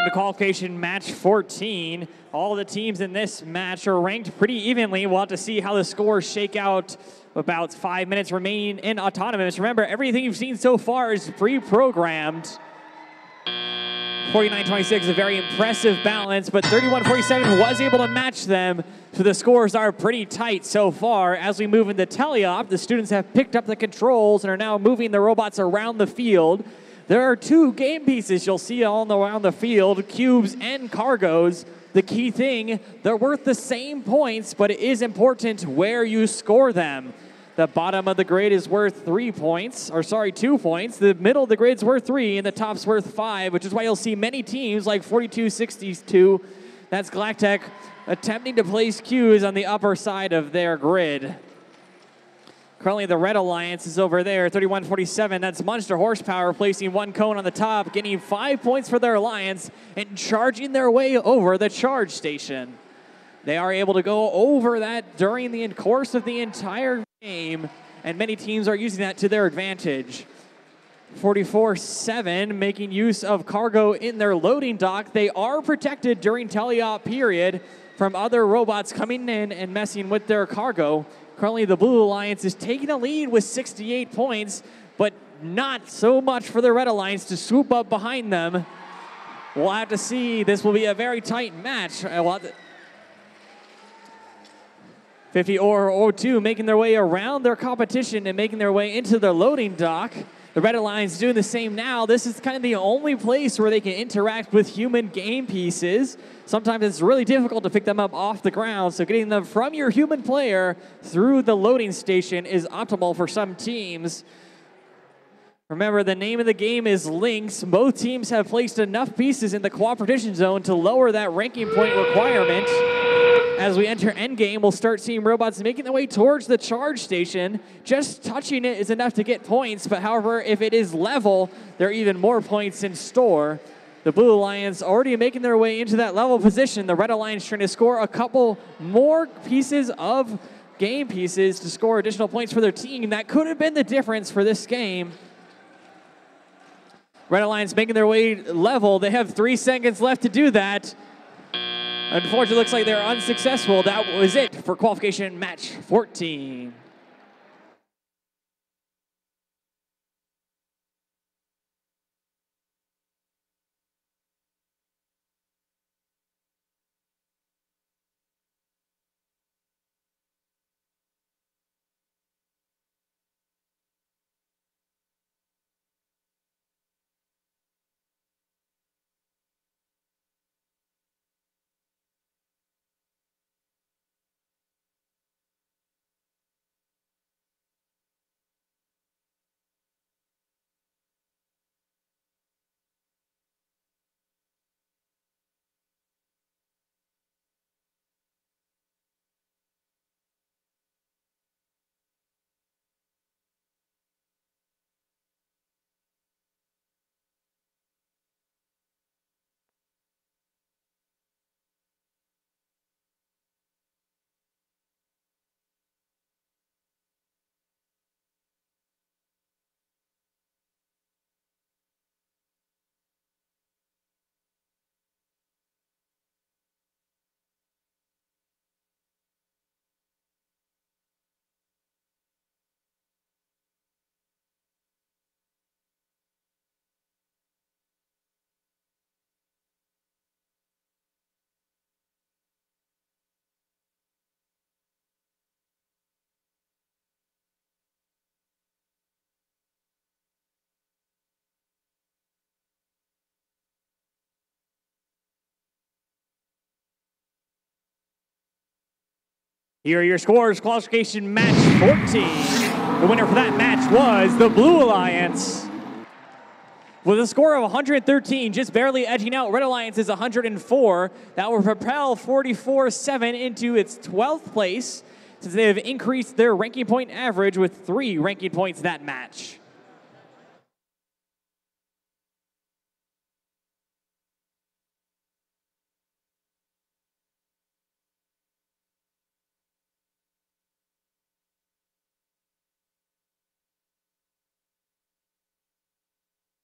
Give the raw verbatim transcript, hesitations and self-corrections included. Welcome to qualification match fourteen. All the teams in this match are ranked pretty evenly. We'll have to see how the scores shake out. About five minutes remaining in autonomous. Remember, everything you've seen so far is pre-programmed. forty-nine twenty-six, a very impressive balance, but thirty-one forty-seven was able to match them, so the scores are pretty tight so far. As we move into teleop, the students have picked up the controls and are now moving the robots around the field. There are two game pieces you'll see all around the field, cubes and cargoes. The key thing, they're worth the same points, but it is important where you score them. The bottom of the grid is worth three points, or sorry, two points. The middle of the grid's worth three, and the top's worth five, which is why you'll see many teams like forty-two sixty-two, that's Galactic, attempting to place Qs on the upper side of their grid. Currently, the Red Alliance is over there, thirty-one forty-seven. That's Monster Horsepower placing one cone on the top, getting five points for their Alliance, and charging their way over the charge station. They are able to go over that during the course of the entire game, and many teams are using that to their advantage. forty-four seven, making use of cargo in their loading dock. They are protected during teleop period from other robots coming in and messing with their cargo. Currently, the Blue Alliance is taking a lead with sixty-eight points, but not so much for the Red Alliance to swoop up behind them. We'll have to see. This will be a very tight match. fifty oh two making their way around their competition and making their way into their loading dock. The Red Alliance doing the same now. This is kind of the only place where they can interact with human game pieces. Sometimes it's really difficult to pick them up off the ground, so getting them from your human player through the loading station is optimal for some teams. Remember, the name of the game is Lynx. Both teams have placed enough pieces in the cooperation zone to lower that ranking point requirement. As we enter endgame, we'll start seeing robots making their way towards the charge station. Just touching it is enough to get points, but however, if it is level, there are even more points in store. The Blue Alliance already making their way into that level position. The Red Alliance trying to score a couple more pieces of game pieces to score additional points for their team. That could have been the difference for this game. Red Alliance making their way level. They have three seconds left to do that. Unfortunately, it looks like they're unsuccessful. That was it for qualification match fourteen. Here are your scores, qualification match fourteen. The winner for that match was the Blue Alliance. With a score of one hundred thirteen, just barely edging out Red Alliance's one hundred four, that will propel forty-four seven into its twelfth place, since they have increased their ranking point average with three ranking points that match.